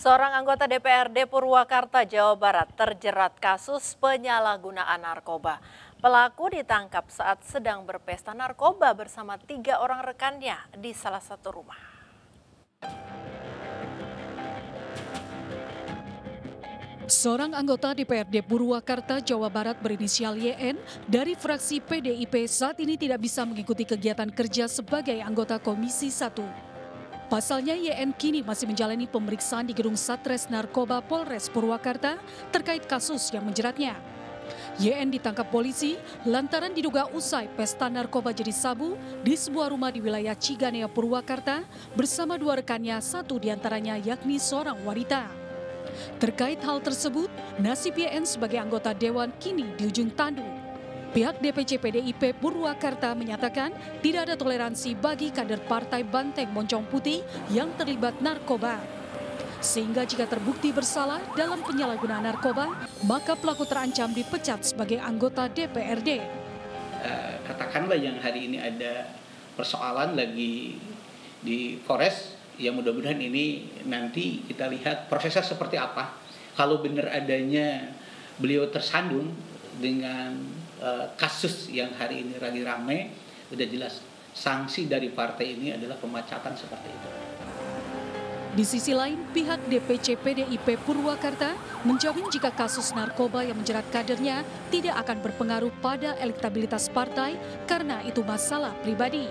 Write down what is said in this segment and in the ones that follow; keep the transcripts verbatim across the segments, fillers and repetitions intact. Seorang anggota D P R D Purwakarta, Jawa Barat terjerat kasus penyalahgunaan narkoba. Pelaku ditangkap saat sedang berpesta narkoba bersama tiga orang rekannya di salah satu rumah. Seorang anggota D P R D Purwakarta, Jawa Barat berinisial Y N dari fraksi P D I P saat ini tidak bisa mengikuti kegiatan kerja sebagai anggota Komisi satu. Pasalnya Y N kini masih menjalani pemeriksaan di gedung Satres Narkoba Polres Purwakarta terkait kasus yang menjeratnya. Y N ditangkap polisi lantaran diduga usai pesta narkoba jadi sabu di sebuah rumah di wilayah Ciganea Purwakarta bersama dua rekannya, satu diantaranya yakni seorang wanita. Terkait hal tersebut, nasib Y N sebagai anggota Dewan kini di ujung tanduk. Pihak D P C P D I P Purwakarta menyatakan tidak ada toleransi bagi kader Partai Banteng Moncong Putih yang terlibat narkoba. Sehingga jika terbukti bersalah dalam penyalahgunaan narkoba, maka pelaku terancam dipecat sebagai anggota D P R D. Katakanlah yang hari ini ada persoalan lagi di Polres, ya mudah-mudahan ini nanti kita lihat prosesnya seperti apa. Kalau benar adanya beliau tersandung dengan kasus yang hari ini lagi ramai, udah jelas sanksi dari partai ini adalah pemecatan seperti itu. Di sisi lain, pihak D P C P D I P Purwakarta menjamin jika kasus narkoba yang menjerat kadernya tidak akan berpengaruh pada elektabilitas partai karena itu masalah pribadi.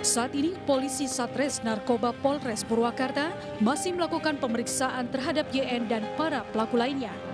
Saat ini polisi Satres Narkoba Polres Purwakarta masih melakukan pemeriksaan terhadap Y N dan para pelaku lainnya.